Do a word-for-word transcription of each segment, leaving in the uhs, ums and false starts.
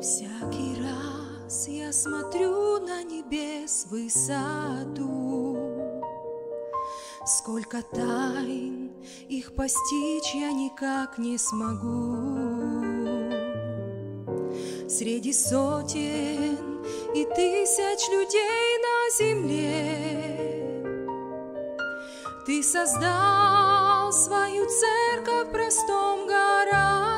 Всякий раз я смотрю на небес высоту, сколько тайн, их постичь я никак не смогу. Среди сотен и тысяч людей на земле ты создал свою церковь в простом городке.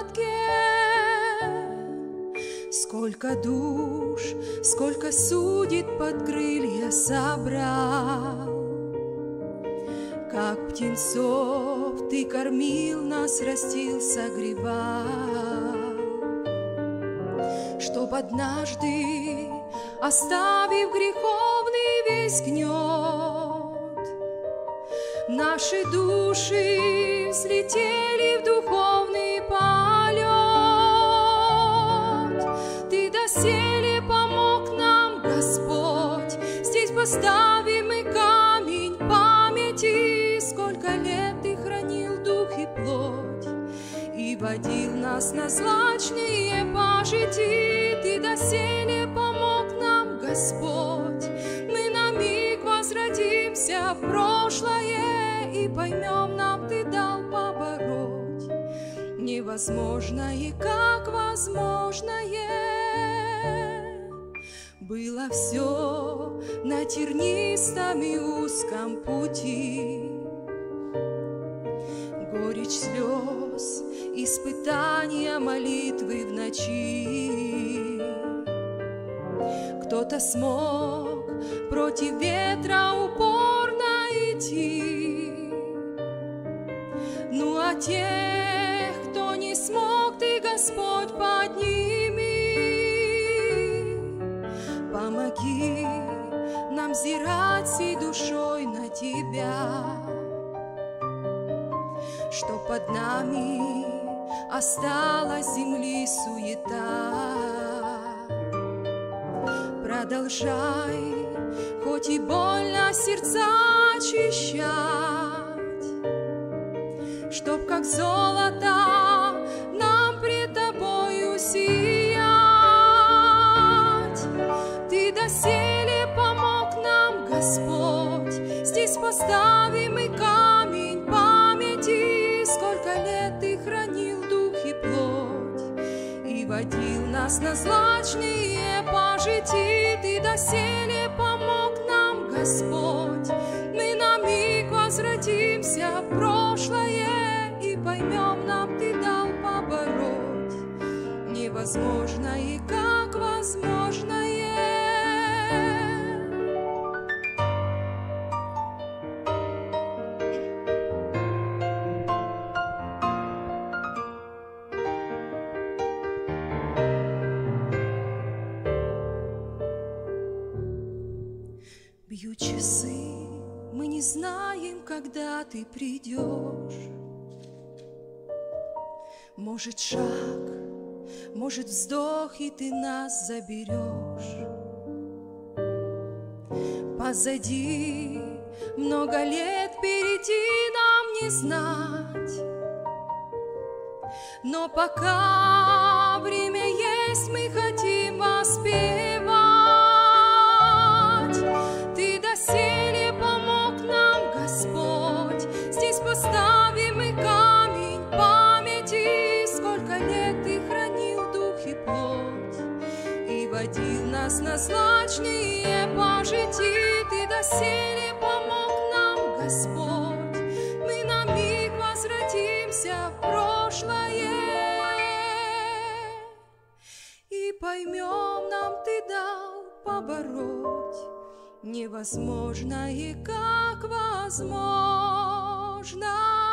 Сколько душ, сколько судит под крылья собрал, как птенцов ты кормил нас, растил, согревал, чтоб однажды, оставив греховный весь гнет, наши души взлетели в духовный полет. Ты доселе помог нам, Господь, здесь поставим мы камень памяти, сколько лет ты хранил дух и плоть и водил нас на злачные пажити. Ты доселе помог нам, Господь, мы на миг возродимся в прошлое и поймем, нам ты дал побороть невозможное, как возможное. Было все на тернистом и узком пути, горечь слез, испытания, молитвы в ночи. Кто-то смог против ветра упорно идти, ну а тех, кто не смог, ты, Господь, подними. Помоги нам взирать всей душой на тебя, что под нами осталась земли суета. Продолжай, хоть и больно, сердца очищать, чтоб как золото нам пред тобою сиять. Ты доселе помог нам, Господь, здесь поставим мы камень памяти, сколько лет ты хранил дух и плоть и водил нас на злачные пажити. Ты доселе помог нам, Господь, мы на миг возвратимся в прошлое и поймем, нам ты дал побороть невозможное, как возможное. Бью часы, мы не знаем, когда ты придешь. Может шаг, может вздох, и ты нас заберешь. Позади много лет, впереди нам не знать, но пока время есть, мы хотим воспевать. Доселе помог нам, Господь, здесь поставим и камень памяти, сколько лет ты хранил дух и плоть и водил нас на злачные пажити. Ты доселе помог нам, Господь, мы на миг возвратимся в прошлое и поймем, нам ты дал побороть невозможно и как возможно.